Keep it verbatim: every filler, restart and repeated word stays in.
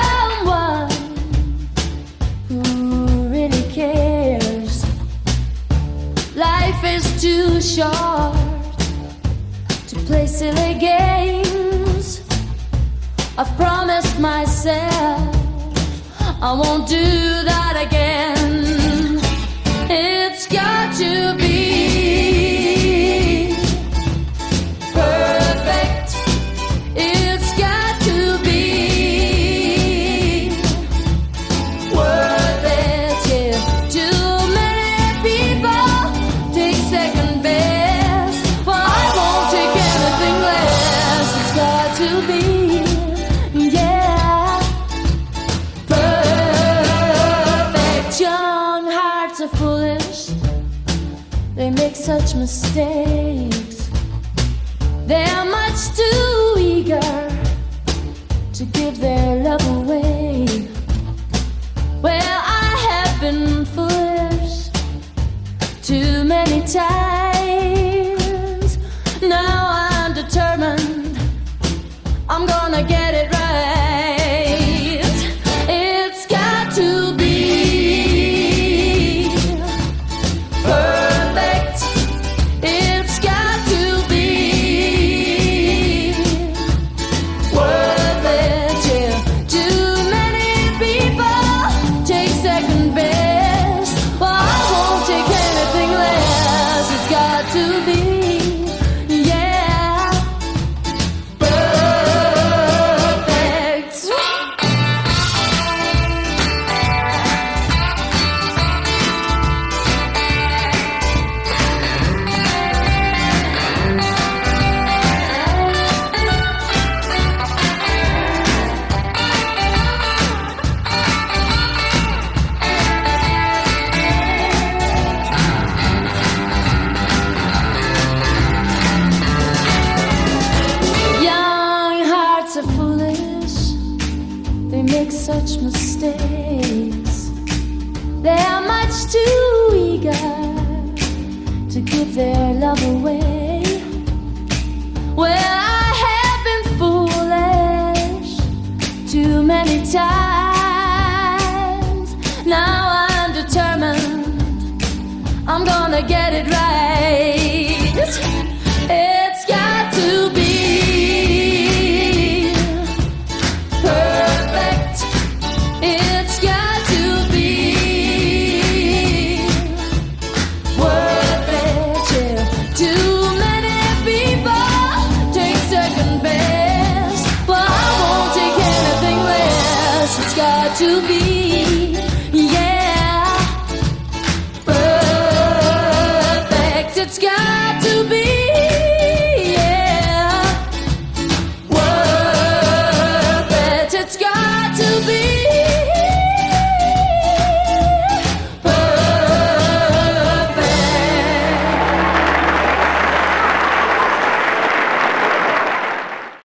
someone who really cares. Life is too short to play silly games. I've promised myself I won't do that again. It's got to be such mistakes. They are much too eager to give their love away. Well, I have been foolish too many times. Now I'm determined I'm gonna get it right. Well, I have been foolish too many times.